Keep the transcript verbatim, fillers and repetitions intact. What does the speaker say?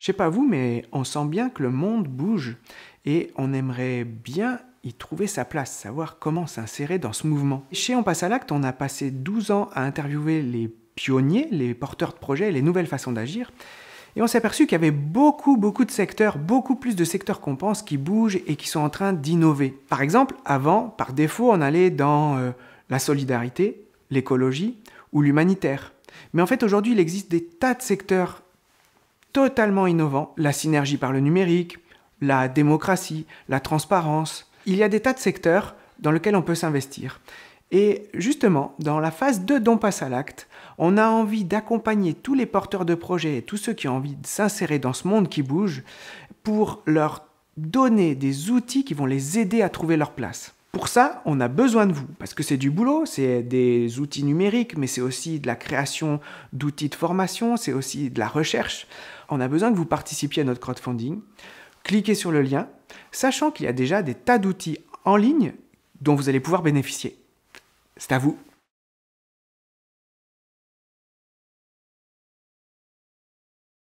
Je sais pas vous, mais on sent bien que le monde bouge et on aimerait bien y trouver sa place, savoir comment s'insérer dans ce mouvement. Chez On Passe à l'acte, on a passé douze ans à interviewer les pionniers, les porteurs de projets, les nouvelles façons d'agir, et on s'est aperçu qu'il y avait beaucoup, beaucoup de secteurs, beaucoup plus de secteurs qu'on pense, qui bougent et qui sont en train d'innover. Par exemple, avant, par défaut, on allait dans euh, la solidarité, l'écologie ou l'humanitaire. Mais en fait, aujourd'hui, il existe des tas de secteurs totalement innovants, la synergie par le numérique, la démocratie, la transparence. Il y a des tas de secteurs dans lesquels on peut s'investir. Et justement, dans la phase deux d'On Passe à l'acte, on a envie d'accompagner tous les porteurs de projets et tous ceux qui ont envie de s'insérer dans ce monde qui bouge pour leur donner des outils qui vont les aider à trouver leur place. Pour ça, on a besoin de vous, parce que c'est du boulot, c'est des outils numériques, mais c'est aussi de la création d'outils de formation, c'est aussi de la recherche. On a besoin que vous participiez à notre crowdfunding. Cliquez sur le lien, sachant qu'il y a déjà des tas d'outils en ligne dont vous allez pouvoir bénéficier. C'est à vous.